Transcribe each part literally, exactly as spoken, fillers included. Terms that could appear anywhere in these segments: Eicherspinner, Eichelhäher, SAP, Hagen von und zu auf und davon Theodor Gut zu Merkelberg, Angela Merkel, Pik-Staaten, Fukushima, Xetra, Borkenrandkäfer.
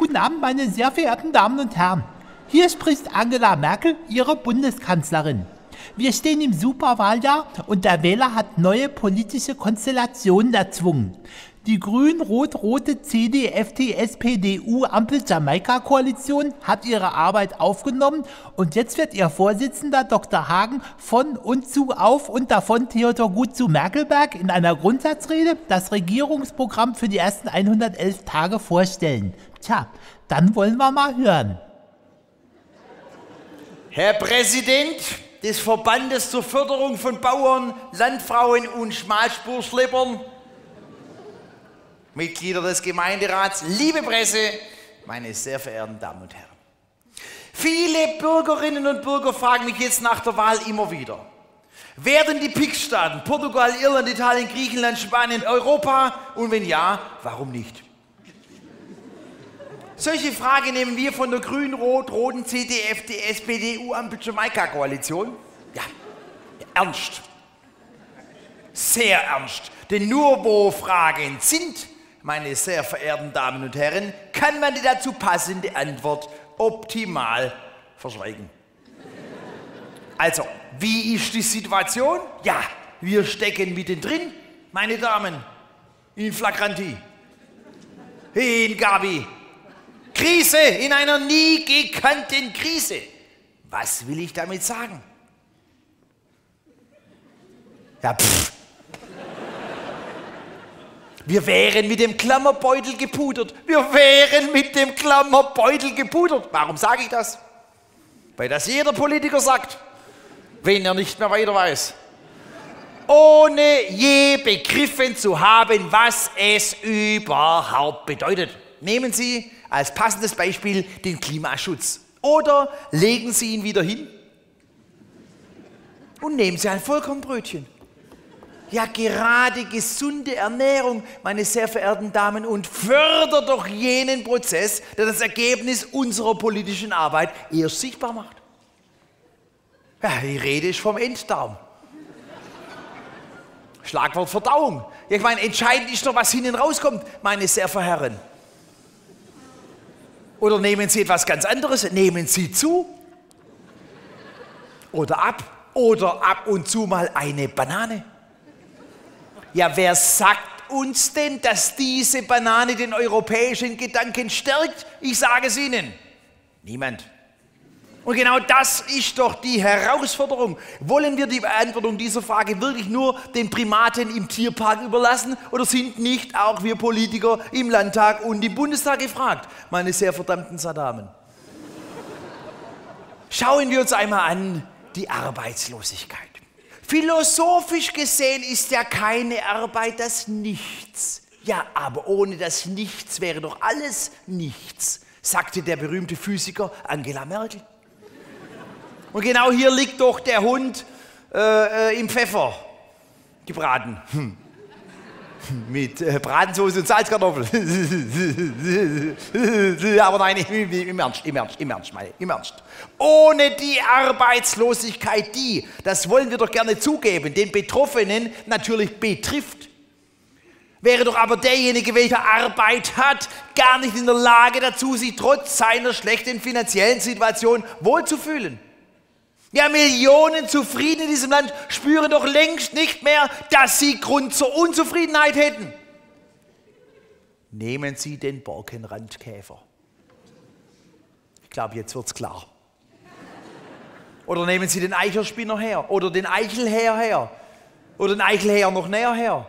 Guten Abend, meine sehr verehrten Damen und Herren. Hier spricht Angela Merkel, Ihre Bundeskanzlerin. Wir stehen im Superwahljahr und der Wähler hat neue politische Konstellationen erzwungen. Die grün-rot-rote C D U F D S P D U-Ampel-Jamaika-Koalition hat ihre Arbeit aufgenommen und jetzt wird ihr Vorsitzender Doktor Hagen von und zu auf und davon Theodor Gut zu Merkelberg in einer Grundsatzrede das Regierungsprogramm für die ersten hundertelf Tage vorstellen. Tja, dann wollen wir mal hören. Herr Präsident des Verbandes zur Förderung von Bauern, Landfrauen und Schmalspurschleppern, Mitglieder des Gemeinderats, liebe Presse, meine sehr verehrten Damen und Herren. Viele Bürgerinnen und Bürger fragen mich jetzt nach der Wahl immer wieder: Werden die Pik-Staaten, Portugal, Irland, Italien, Griechenland, Spanien, Europa? Und wenn ja, warum nicht? Solche Frage nehmen wir von der grün-rot-roten C D U F D S P D U-Ampel-Jamaika-Koalition. Ja, ernst. Sehr ernst. Denn nur wo Fragen sind, meine sehr verehrten Damen und Herren, kann man die dazu passende Antwort optimal verschweigen. Also, wie ist die Situation? Ja, wir stecken mittendrin, meine Damen, in Flagranti, in Gabi. Krise, in einer nie gekannten Krise. Was will ich damit sagen? Ja, pff. Wir wären mit dem Klammerbeutel gepudert. Wir wären mit dem Klammerbeutel gepudert. Warum sage ich das? Weil das jeder Politiker sagt, wenn er nicht mehr weiter weiß. Ohne je begriffen zu haben, was es überhaupt bedeutet. Nehmen Sie als passendes Beispiel den Klimaschutz. Oder legen Sie ihn wieder hin und nehmen Sie ein Vollkornbrötchen. Ja, gerade gesunde Ernährung, meine sehr verehrten Damen, und fördert doch jenen Prozess, der das Ergebnis unserer politischen Arbeit erst sichtbar macht. Ja, die Rede ist vom Enddarm. Schlagwort Verdauung. Ja, ich meine, entscheidend ist doch, was hinten rauskommt, meine sehr verehrten. Oder nehmen Sie etwas ganz anderes, nehmen Sie zu oder ab oder ab und zu mal eine Banane. Ja, wer sagt uns denn, dass diese Banane den europäischen Gedanken stärkt? Ich sage es Ihnen, niemand. Und genau das ist doch die Herausforderung. Wollen wir die Beantwortung dieser Frage wirklich nur den Primaten im Tierpark überlassen oder sind nicht auch wir Politiker im Landtag und im Bundestag gefragt, meine sehr verdammten Sadamen? Schauen wir uns einmal an die Arbeitslosigkeit. Philosophisch gesehen ist ja keine Arbeit das Nichts. Ja, aber ohne das Nichts wäre doch alles nichts, sagte der berühmte Physiker Angela Merkel. Und genau hier liegt doch der Hund äh, äh, im Pfeffer gebraten. Hm. Mit äh, Bratensauce und Salzkartoffeln. Aber nein, im Ernst, im Ernst, im Ernst, meine, im Ernst. Ohne die Arbeitslosigkeit, die, das wollen wir doch gerne zugeben, den Betroffenen natürlich betrifft, wäre doch aber derjenige, welcher Arbeit hat, gar nicht in der Lage dazu, sich trotz seiner schlechten finanziellen Situation wohlzufühlen. Ja, Millionen Zufriedene in diesem Land spüren doch längst nicht mehr, dass sie Grund zur Unzufriedenheit hätten. Nehmen Sie den Borkenrandkäfer. Ich glaube, jetzt wird's klar. Oder nehmen Sie den Eicherspinner her, oder den Eichelhäher her, oder den Eichelhäher noch näher her.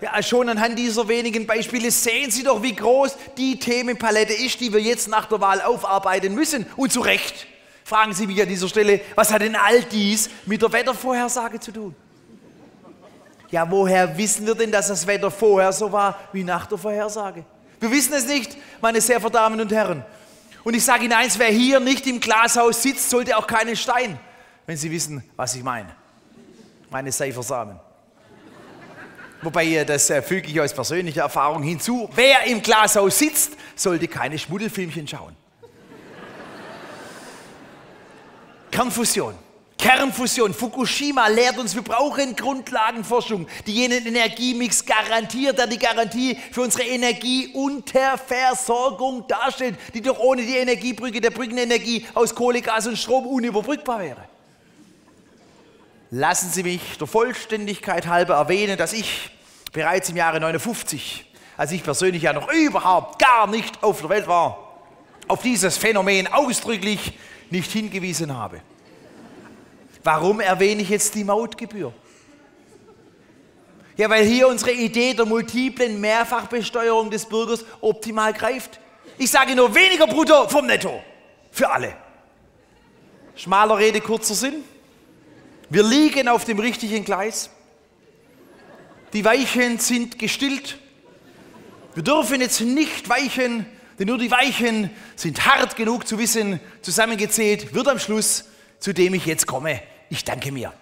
Ja, schon anhand dieser wenigen Beispiele sehen Sie doch, wie groß die Themenpalette ist, die wir jetzt nach der Wahl aufarbeiten müssen. Und zu Recht fragen Sie mich an dieser Stelle, was hat denn all dies mit der Wettervorhersage zu tun? Ja, woher wissen wir denn, dass das Wetter vorher so war wie nach der Vorhersage? Wir wissen es nicht, meine sehr verehrten Damen und Herren. Und ich sage Ihnen eins, wer hier nicht im Glashaus sitzt, sollte auch keinen Stein, wenn Sie wissen, was ich meine. Meine Seifersamen. Wobei, das füge ich aus persönlicher Erfahrung hinzu, wer im Glashaus sitzt, sollte keine Schmuddelfilmchen schauen. Kernfusion. Kernfusion, Fukushima lehrt uns, wir brauchen Grundlagenforschung, die jenen Energiemix garantiert, der die Garantie für unsere Energieunterversorgung darstellt, die doch ohne die Energiebrücke der Brückenenergie aus Kohle, Gas und Strom unüberbrückbar wäre. Lassen Sie mich der Vollständigkeit halber erwähnen, dass ich bereits im Jahre neunundfünfzig, als ich persönlich ja noch überhaupt gar nicht auf der Welt war, auf dieses Phänomen ausdrücklich nicht hingewiesen habe. Warum erwähne ich jetzt die Mautgebühr? Ja, weil hier unsere Idee der multiplen Mehrfachbesteuerung des Bürgers optimal greift. Ich sage nur weniger brutto vom Netto. Für alle. Schmaler Rede, kurzer Sinn. Wir liegen auf dem richtigen Gleis. Die Weichen sind gestillt. Wir dürfen jetzt nicht weichen, denn nur die Weichen sind hart genug zu wissen. Zusammengezählt wird am Schluss, zu dem ich jetzt komme. Ich danke mir.